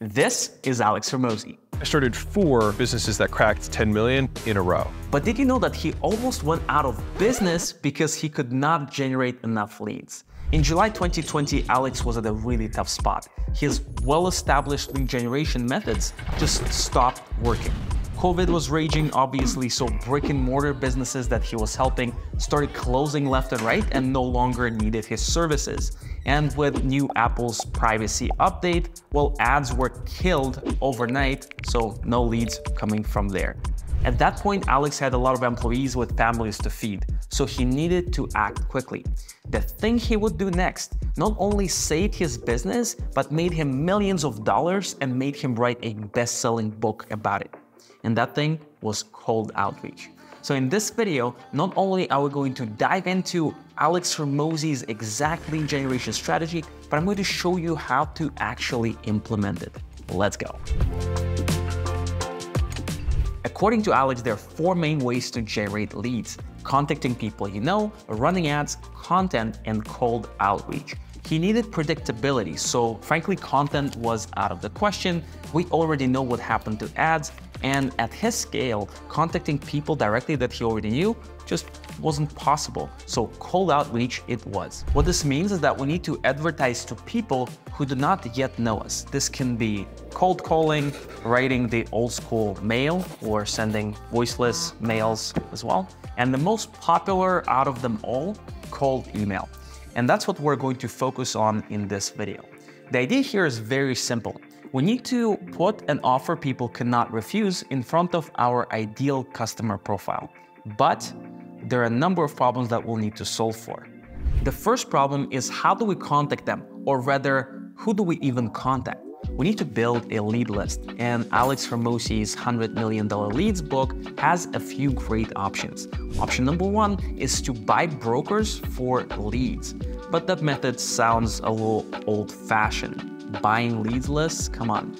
This is Alex Hormozi. I started 4 businesses that cracked 10 million in a row. But did you know that he almost went out of business because he could not generate enough leads? In July 2020, Alex was at a really tough spot. His well-established lead generation methods just stopped working. COVID was raging, obviously, so brick-and-mortar businesses that he was helping started closing left and right and no longer needed his services. And with new Apple's privacy update, well, ads were killed overnight, so no leads coming from there. At that point, Alex had a lot of employees with families to feed, so he needed to act quickly. The thing he would do next not only saved his business, but made him millions of dollars and made him write a best-selling book about it. And that thing was cold outreach. So in this video, not only are we going to dive into Alex Hormozi's exact lead generation strategy, but I'm going to show you how to actually implement it. Let's go. According to Alex, there are 4 main ways to generate leads: contacting people you know, running ads, content, and cold outreach. He needed predictability, so frankly, content was out of the question. We already know what happened to ads, and at his scale, contacting people directly that he already knew just wasn't possible. So cold outreach it was. What this means is that we need to advertise to people who do not yet know us. This can be cold calling, writing the old school mail, or sending voiceless mails as well. And the most popular out of them all, cold email. And that's what we're going to focus on in this video. The idea here is very simple. We need to put an offer people cannot refuse in front of our ideal customer profile. But there are a number of problems that we'll need to solve for. The first problem is, how do we contact them? Or rather, who do we even contact? We need to build a lead list, and Alex Hormozi's $100 million leads book has a few great options. Option number 1 is to buy brokers for leads, but that method sounds a little old-fashioned. Buying leads lists? Come on.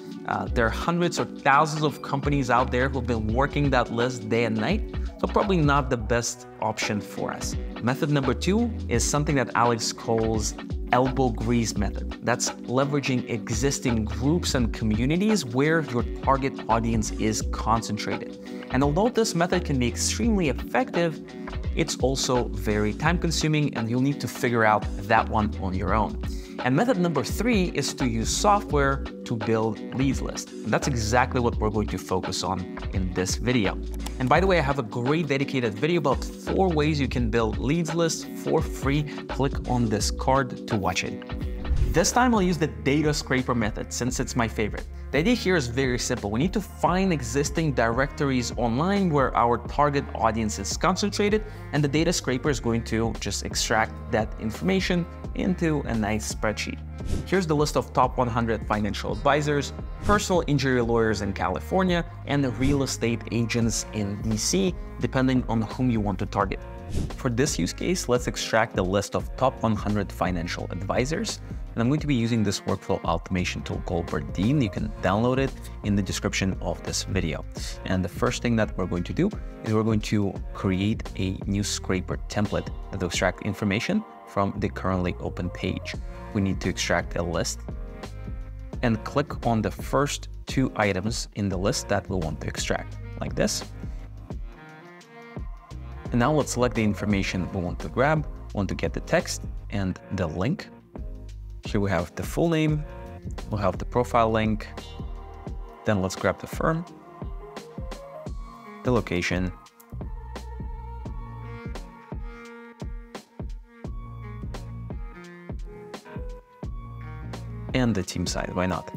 There are hundreds or thousands of companies out there who've been working that list day and night, so probably not the best option for us. Method number 2 is something that Alex calls elbow grease method. That's leveraging existing groups and communities where your target audience is concentrated. And although this method can be extremely effective, it's also very time consuming, and you'll need to figure out that one on your own. And method number 3 is to use software to build leads list. And that's exactly what we're going to focus on in this video. And by the way, I have a great dedicated video about 4 ways you can build leads lists for free. Click on this card to watch it. This time I'll use the data scraper method, since it's my favorite. The idea here is very simple. We need to find existing directories online where our target audience is concentrated, and the data scraper is going to just extract that information into a nice spreadsheet. Here's the list of top 100 financial advisors, personal injury lawyers in California, and real estate agents in DC, depending on whom you want to target. For this use case, let's extract the list of top 100 financial advisors. And I'm going to be using this workflow automation tool called Bardeen. You can download it in the description of this video. And the first thing that we're going to do is we're going to create a new scraper template that will extract information from the currently open page. We need to extract a list and click on the first 2 items in the list that we want to extract, like this. And now let's select the information we want to grab. We want to get the text and the link. Here we have the full name, we'll have the profile link, then let's grab the firm, the location, and the team size, why not?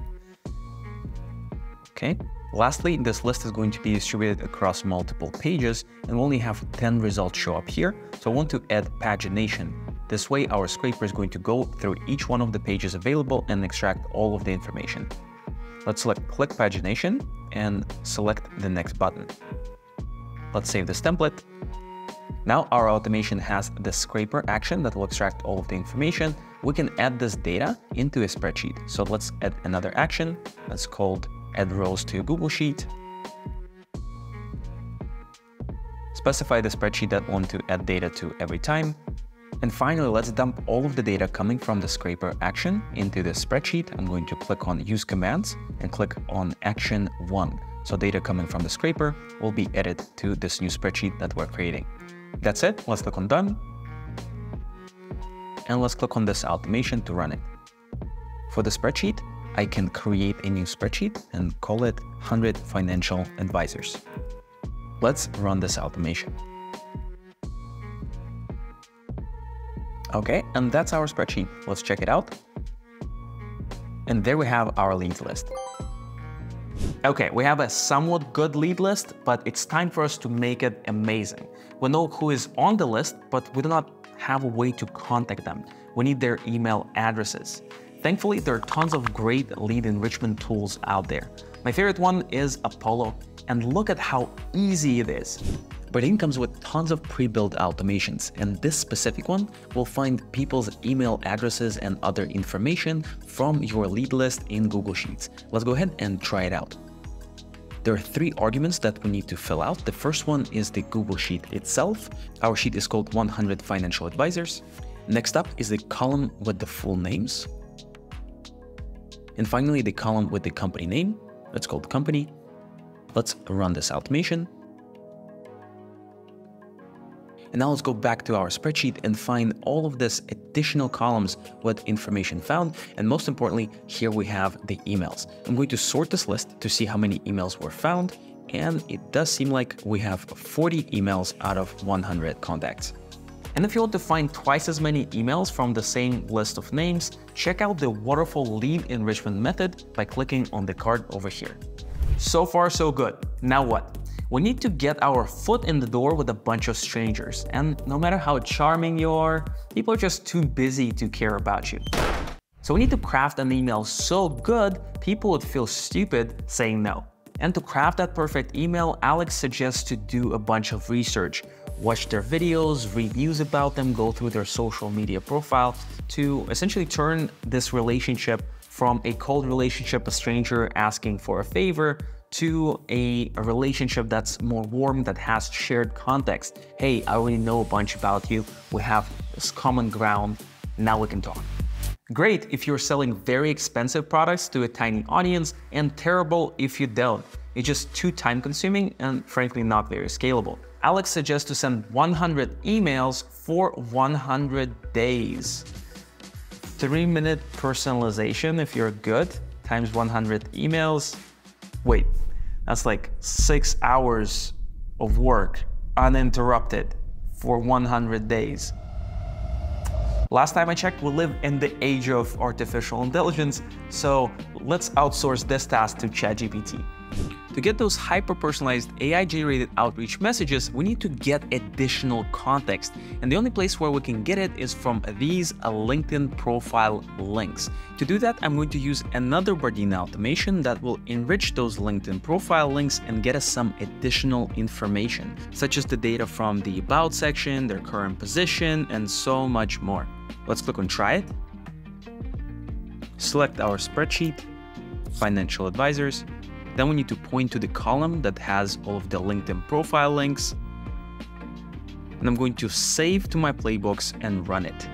Okay. Lastly, this list is going to be distributed across multiple pages, and we'll only have 10 results show up here, so I want to add pagination. This way, our scraper is going to go through each one of the pages available and extract all of the information. Let's select Click Pagination and select the next button. Let's save this template. Now our automation has the scraper action that will extract all of the information. We can add this data into a spreadsheet. So let's add another action that's called Add Rows to Google Sheet. Specify the spreadsheet that we want to add data to every time. And finally, let's dump all of the data coming from the scraper action into the spreadsheet. I'm going to click on Use Commands and click on Action 1. So data coming from the scraper will be added to this new spreadsheet that we're creating. That's it. Let's click on Done. And let's click on this automation to run it. For the spreadsheet, I can create a new spreadsheet and call it 100 Financial Advisors. Let's run this automation. Okay, and that's our spreadsheet. Let's check it out. And there we have our leads list. Okay, we have a somewhat good lead list, but it's time for us to make it amazing. We know who is on the list, but we do not have a way to contact them. We need their email addresses. Thankfully, there are tons of great lead enrichment tools out there. My favorite one is Apollo, and look at how easy it is. Bardeen comes with tons of pre-built automations, and this specific one will find people's email addresses and other information from your lead list in Google Sheets. Let's go ahead and try it out. There are three arguments that we need to fill out. The first one is the Google Sheet itself. Our sheet is called 100 Financial Advisors. Next up is the column with the full names. And finally, the column with the company name. It's called Company. Let's run this automation. And now let's go back to our spreadsheet and find all of this additional columns with information found. And most importantly, here we have the emails. I'm going to sort this list to see how many emails were found. And it does seem like we have 40 emails out of 100 contacts. And if you want to find twice as many emails from the same list of names, check out the waterfall lead enrichment method by clicking on the card over here. So far, so good. Now what? We need to get our foot in the door with a bunch of strangers, and no matter how charming you are, people are just too busy to care about you. So we need to craft an email so good, people would feel stupid saying no. And to craft that perfect email, Alex suggests to do a bunch of research, watch their videos, read news about them, go through their social media profile to essentially turn this relationship from a cold relationship, a stranger asking for a favor, to a relationship that's more warm, that has shared context. Hey, I already know a bunch about you. We have this common ground. Now we can talk. Great if you're selling very expensive products to a tiny audience, and terrible if you don't. It's just too time consuming and frankly not very scalable. Alex suggests to send 100 emails for 100 days. 3-minute personalization if you're good, times 100 emails. Wait, that's like 6 hours of work uninterrupted for 100 days. Last time I checked, we live in the age of artificial intelligence, so let's outsource this task to ChatGPT. To get those hyper-personalized AI-generated outreach messages, we need to get additional context. And the only place where we can get it is from these LinkedIn profile links. To do that, I'm going to use another Bardeen automation that will enrich those LinkedIn profile links and get us some additional information, such as the data from the About section, their current position, and so much more. Let's click on Try It. Select our spreadsheet, Financial Advisors. Then we need to point to the column that has all of the LinkedIn profile links. And I'm going to save to my playbooks and run it.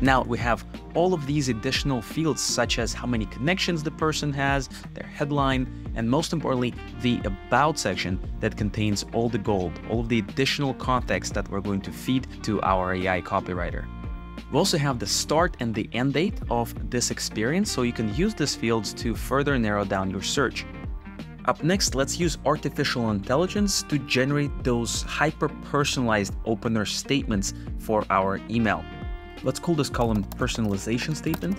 Now we have all of these additional fields, such as how many connections the person has, their headline, and most importantly, the About section that contains all the gold, all of the additional context that we're going to feed to our AI copywriter. We also have the start and the end date of this experience, so you can use these fields to further narrow down your search. Up next, let's use artificial intelligence to generate those hyper-personalized opener statements for our email. Let's call this column Personalization Statement.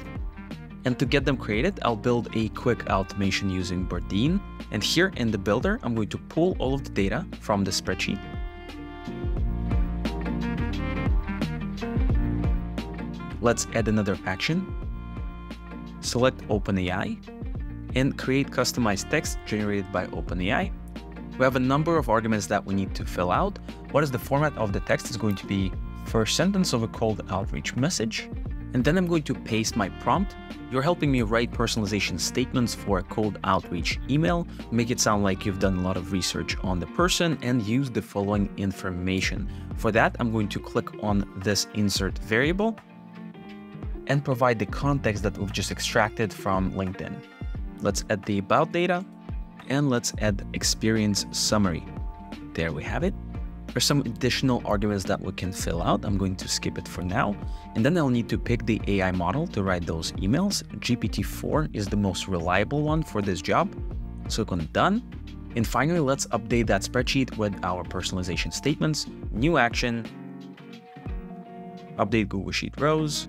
And to get them created, I'll build a quick automation using Bardeen. And here in the builder, I'm going to pull all of the data from the spreadsheet. Let's add another action, select OpenAI, and create customized text generated by OpenAI. We have a number of arguments that we need to fill out. What is the format of the text? It's going to be first sentence of a cold outreach message, and then I'm going to paste my prompt. You're helping me write personalization statements for a cold outreach email. Make it sound like you've done a lot of research on the person and use the following information. For that, I'm going to click on this insert variable and provide the context that we've just extracted from LinkedIn. Let's add the about data and let's add experience summary. There we have it. There's some additional arguments that we can fill out. I'm going to skip it for now. And then I'll need to pick the AI model to write those emails. GPT-4 is the most reliable one for this job. So click on done. And finally, let's update that spreadsheet with our personalization statements. New action, update Google Sheet rows,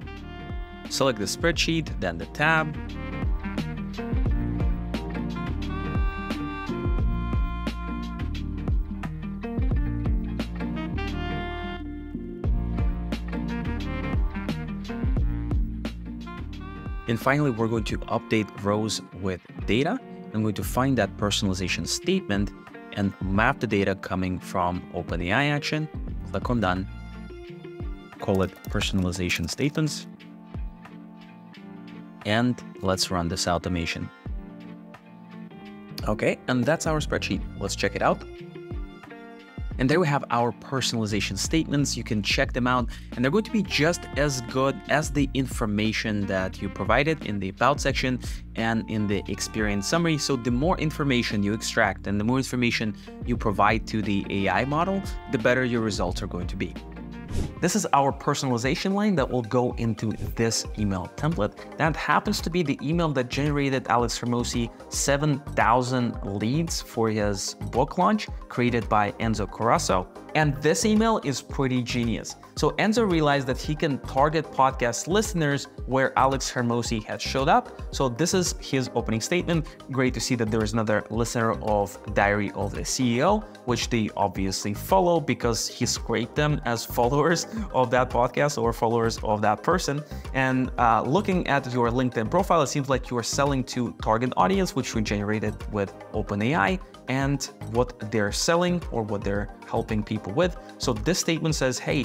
select the spreadsheet, then the tab. And finally, we're going to update rows with data. I'm going to find that personalization statement and map the data coming from OpenAI action. Click on done, call it personalization statements. And let's run this automation. Okay, and that's our spreadsheet. Let's check it out. And there we have our personalization statements. You can check them out and they're going to be just as good as the information that you provided in the about section and in the experience summary. So the more information you extract and the more information you provide to the AI model, the better your results are going to be. This is our personalization line that will go into this email template. That happens to be the email that generated Alex Hormozi 7,000 leads for his book launch created by Enzo Corasso. And this email is pretty genius. So Enzo realized that he can target podcast listeners where Alex Hormozi has showed up. So this is his opening statement. Great to see that there is another listener of Diary of the CEO, which they obviously follow because he scraped them as followers of that podcast or followers of that person. And looking at your LinkedIn profile, it seems like you are selling to target audience, which we generated with OpenAI, and what they're selling or what they're helping people with. So this statement says, hey,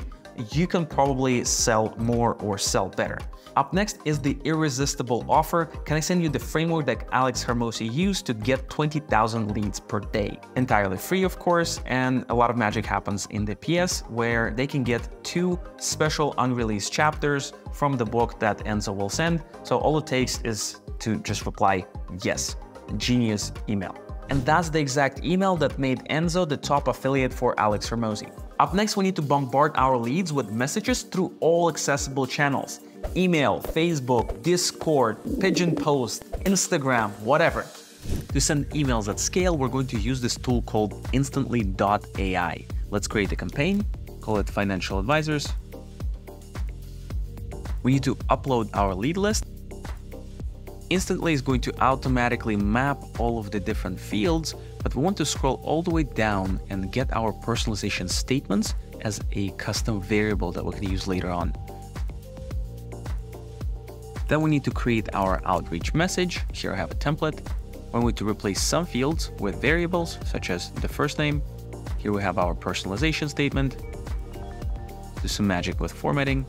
you can probably sell more or sell better. Up next is the irresistible offer. Can I send you the framework that Alex Hormozi used to get 20,000 leads per day? Entirely free, of course, and a lot of magic happens in the PS where they can get 2 special unreleased chapters from the book that Enzo will send. So all it takes is to just reply, yes. Genius email. And that's the exact email that made Enzo the top affiliate for Alex Hormozi. Up next, we need to bombard our leads with messages through all accessible channels. Email, Facebook, Discord, Pigeon Post, Instagram, whatever. To send emails at scale, we're going to use this tool called instantly.ai. Let's create a campaign, call it financial advisors. We need to upload our lead list. Instantly is going to automatically map all of the different fields, but we want to scroll all the way down and get our personalization statements as a custom variable that we can use later on. Then we need to create our outreach message. Here I have a template. We're going to replace some fields with variables, such as the first name. Here we have our personalization statement. Do some magic with formatting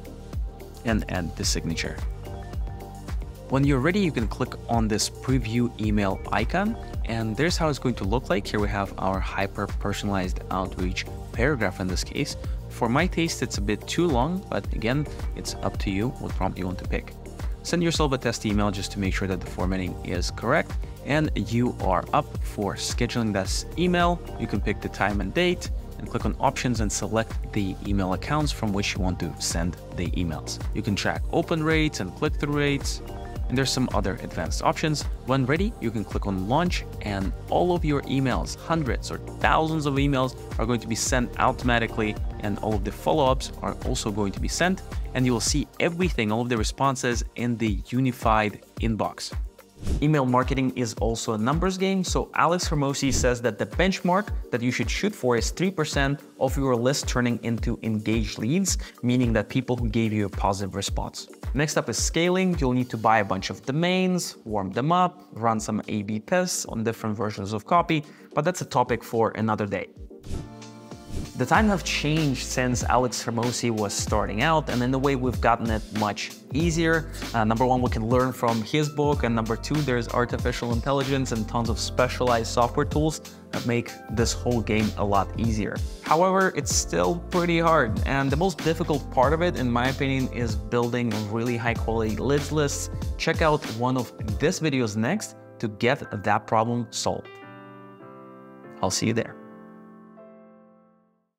and add the signature. When you're ready, you can click on this preview email icon, and there's how it's going to look like. Here we have our hyper-personalized outreach paragraph in this case. For my taste, it's a bit too long, but again, it's up to you what prompt you want to pick. Send yourself a test email just to make sure that the formatting is correct, and you are up for scheduling this email. You can pick the time and date, and click on options and select the email accounts from which you want to send the emails. You can track open rates and click-through rates. And there's some other advanced options. When ready, you can click on launch and all of your emails, hundreds or thousands of emails, are going to be sent automatically, and all of the follow-ups are also going to be sent, and you will see everything, all of the responses in the unified inbox. Email marketing is also a numbers game. So Alex Hormozi says that the benchmark that you should shoot for is 3% of your list turning into engaged leads, meaning that people who gave you a positive response. Next up is scaling. You'll need to buy a bunch of domains, warm them up, run some A/B tests on different versions of copy, but that's a topic for another day. The times have changed since Alex Hormozi was starting out, and in the way we've gotten it much easier. Number one, we can learn from his book, and number two, there's artificial intelligence and tons of specialized software tools that make this whole game a lot easier. However, it's still pretty hard, and the most difficult part of it, in my opinion, is building really high quality lists. Check out one of this video's next to get that problem solved. I'll see you there.